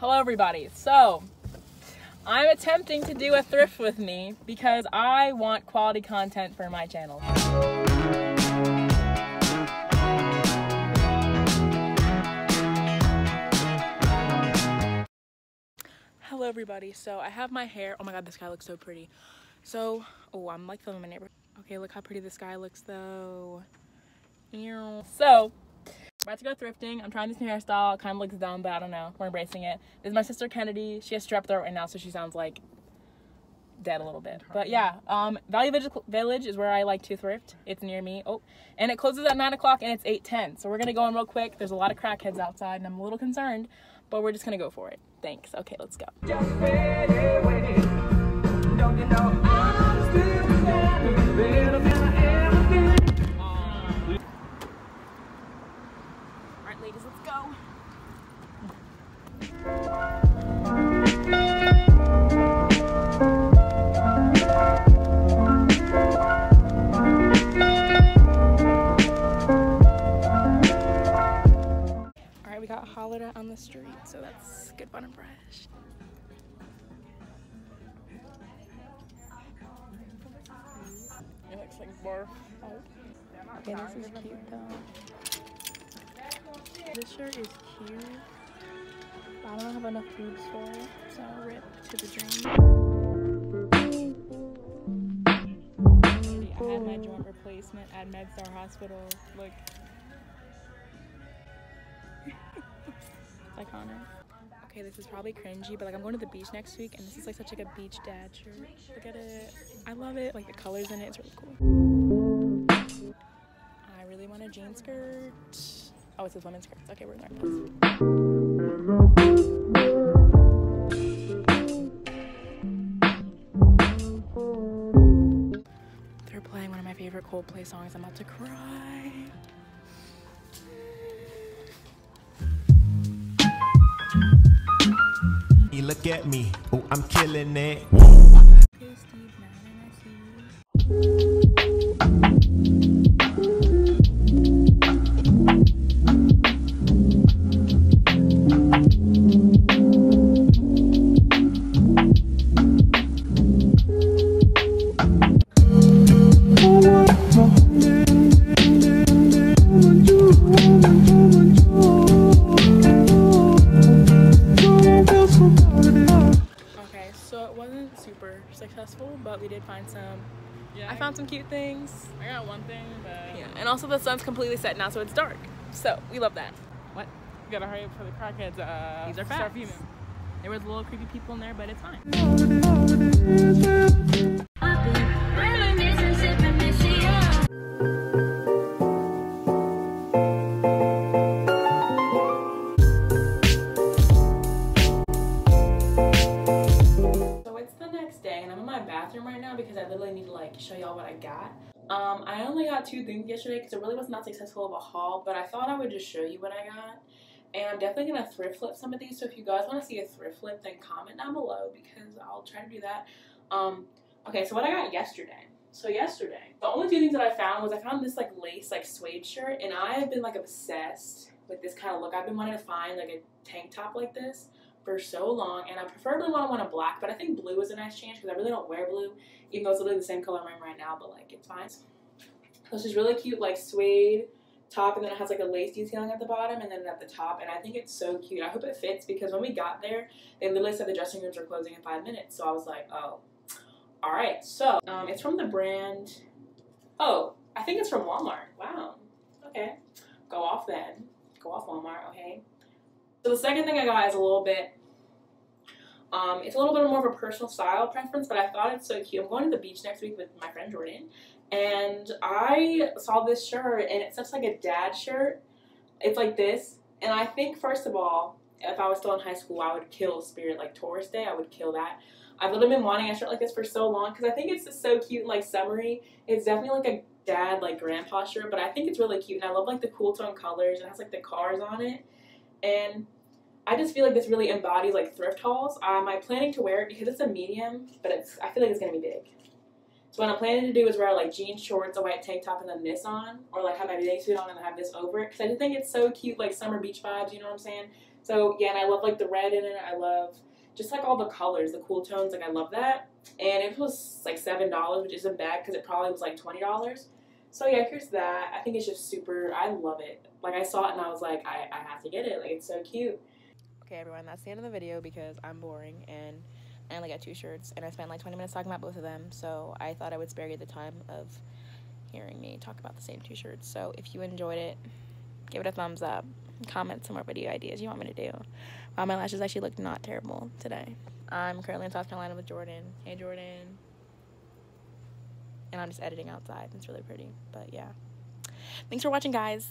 Hello everybody. So I'm attempting to do a thrift with me because I want quality content for my channel. Hello everybody. So I have my hair. Oh my god, this guy looks so pretty. So, oh, I'm like filming my neighborhood. Okay, look how pretty this guy looks though. Ew. So about to go thrifting. I'm trying this new hairstyle. It kind of looks dumb, but I don't know. We're embracing it. This is my sister Kennedy. She has strep throat right now, so she sounds like dead a little bit. But yeah, Valley Village is where I like to thrift. It's near me. Oh, and it closes at 9 o'clock and it's 8:10. So we're going to go in real quick. There's a lot of crackheads outside and I'm a little concerned, but we're just going to go for it. Thanks. Okay, let's go. Just wait. Don't you know I'm still standing better than I ever been. Alright ladies, let's go. Alright, we got hollered at on the street, so that's good fun and fresh. It looks like barf. Okay, this is cute though. This shirt is cute. I don't have enough food for it, so I'll rip to the dream. I had my joint replacement at MedStar Hospital. Look. It's iconic. Okay, this is probably cringy, but like I'm going to the beach next week and this is like such like a beach dad shirt. Look at it. I love it. Like the colors in it, it's really cool. I really want a jean skirt. Oh, it says women's skirts. Okay, we're going to They're playing one of my favorite Coldplay songs. I'm about to cry. Look at me, oh, I'm killing it. But we did find some. Yeah, I found some cute things. I got one thing, but yeah. And also the sun's completely set now, so it's dark. So we love that. What? You gotta hurry up for the crackheads. These are fast. There was little creepy people in there, but it's fine. Show y'all what I got. I only got two things yesterday because it really was not successful of a haul, but I thought I would just show you what I got. And I'm definitely gonna thrift flip some of these, so if you guys want to see a thrift flip, then comment down below because I'll try to do that. Okay, so what I got yesterday. So yesterday, the only two things that I found was I found this like lace like suede shirt, and I have been like obsessed with this kind of look. I've been wanting to find like a tank top like this for so long, and I preferably want to wear a black, but I think blue is a nice change because I really don't wear blue, even though it's literally the same color I'm wearing right now, but like it's fine. So it's just really cute like suede top, and then it has like a lace detailing at the bottom and then at the top, and I think it's so cute. I hope it fits because when we got there they literally said the dressing rooms are closing in 5 minutes, so I was like, oh, all right. So it's from the brand, oh, I think it's from Walmart. Wow, okay, go off then, go off Walmart. Okay, so the second thing I got is a little bit, it's a little bit more of a personal style preference, but I thought it's so cute. I'm going to the beach next week with my friend Jordan, and I saw this shirt, and it's such like a dad shirt. It's like this, and I think first of all, if I was still in high school, I would kill Spirit like Tourist Day. I would kill that. I've literally been wanting a shirt like this for so long because I think it's just so cute and like summery. It's definitely like a dad like grandpa shirt, but I think it's really cute, and I love like the cool tone colors, and it has like the cars on it. And I just feel like this really embodies like thrift hauls. I'm planning to wear it because it's a medium, but it's, I feel like it's gonna be big. So what I'm planning to do is wear like jeans, shorts, a white tank top, and then this on, or like have my bathing suit on and have this over it, because I just think it's so cute, like summer beach vibes, you know what I'm saying? So yeah, and I love like the red in it. I love just like all the colors, the cool tones. Like I love that. And it was like $7, which isn't bad because it probably was like $20. So yeah, here's that. I think it's just super, I love it. Like I saw it and I was like, I have to get it. Like it's so cute. Okay everyone, that's the end of the video because I'm boring and I only got two shirts and I spent like 20 minutes talking about both of them. So I thought I would spare you the time of hearing me talk about the same two shirts. So if you enjoyed it, give it a thumbs up, comment some more video ideas you want me to do. Wow, my lashes actually look not terrible today. I'm currently in South Carolina with Jordan. Hey Jordan. And I'm just editing outside. It's really pretty. But yeah. Thanks for watching, guys.